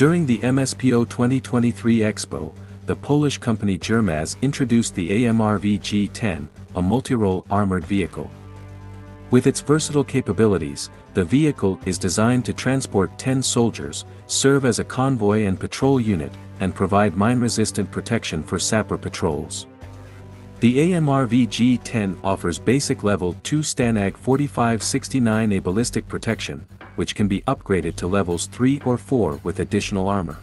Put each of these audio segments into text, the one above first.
During the MSPO 2023 Expo, the Polish company Germaz introduced the AMRV G10, a multi-role armored vehicle. With its versatile capabilities, the vehicle is designed to transport 10 soldiers, serve as a convoy and patrol unit, and provide mine-resistant protection for sapper patrols. The AMRV G10 offers basic level 2 STANAG 4569A ballistic protection, which can be upgraded to levels 3 or 4 with additional armor.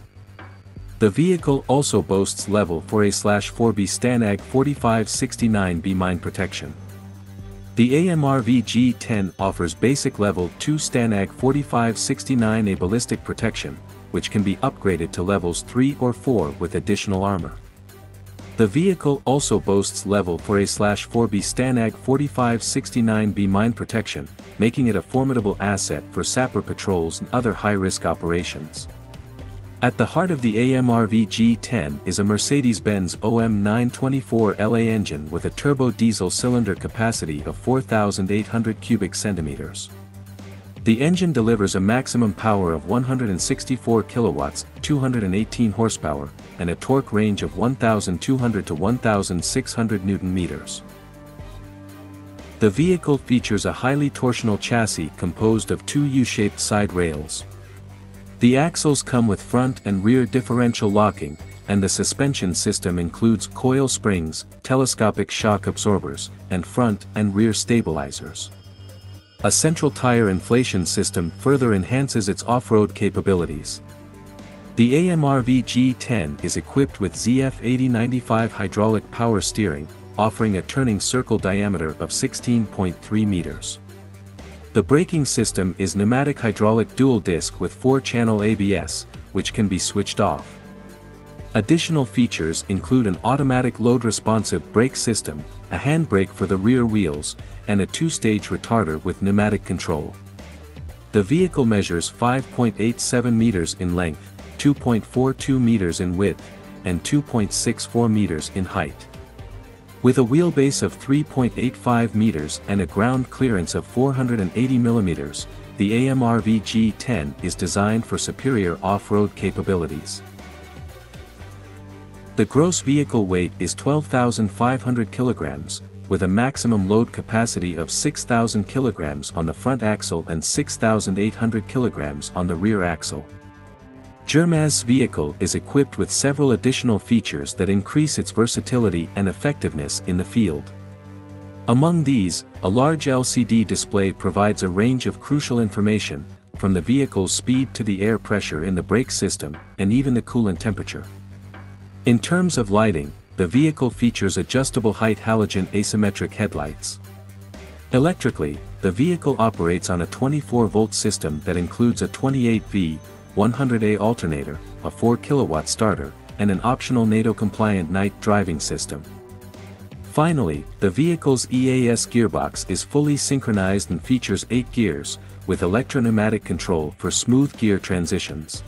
The vehicle also boasts level 4A/4B STANAG 4569B mine protection. The AMRV G10 offers basic level 2 STANAG 4569A ballistic protection, which can be upgraded to levels 3 or 4 with additional armor. The vehicle also boasts level 4A/4B STANAG 4569B mine protection, making it a formidable asset for sapper patrols and other high-risk operations. At the heart of the AMRV G10 is a Mercedes-Benz OM924LA engine with a turbo diesel cylinder capacity of 4,800 cubic centimeters. The engine delivers a maximum power of 164 kilowatts, 218 horsepower, and a torque range of 1,200 to 1,600 newton-meters. The vehicle features a highly torsional chassis composed of two U-shaped side rails. The axles come with front and rear differential locking, and the suspension system includes coil springs, telescopic shock absorbers, and front and rear stabilizers. A central tire inflation system further enhances its off-road capabilities. The AMRV G10 is equipped with ZF 8095 hydraulic power steering, offering a turning circle diameter of 16.3 meters. The braking system is pneumatic hydraulic dual disc with 4-channel ABS, which can be switched off. Additional features include an automatic load-responsive brake system, a handbrake for the rear wheels, and a 2-stage retarder with pneumatic control. The vehicle measures 5.87 meters in length, 2.42 meters in width, and 2.64 meters in height. With a wheelbase of 3.85 meters and a ground clearance of 480 millimeters, the AMRV G10 is designed for superior off-road capabilities. The gross vehicle weight is 12,500 kilograms, with a maximum load capacity of 6,000 kilograms on the front axle and 6,800 kilograms on the rear axle. Germaz's vehicle is equipped with several additional features that increase its versatility and effectiveness in the field. Among these, a large LCD display provides a range of crucial information, from the vehicle's speed to the air pressure in the brake system, and even the coolant temperature. In terms of lighting, the vehicle features adjustable height halogen asymmetric headlights. Electrically, the vehicle operates on a 24-volt system that includes a 28V, 100A alternator, a 4-kilowatt starter, and an optional NATO-compliant night driving system. Finally, the vehicle's EAS gearbox is fully synchronized and features 8 gears, with electro-pneumatic control for smooth gear transitions.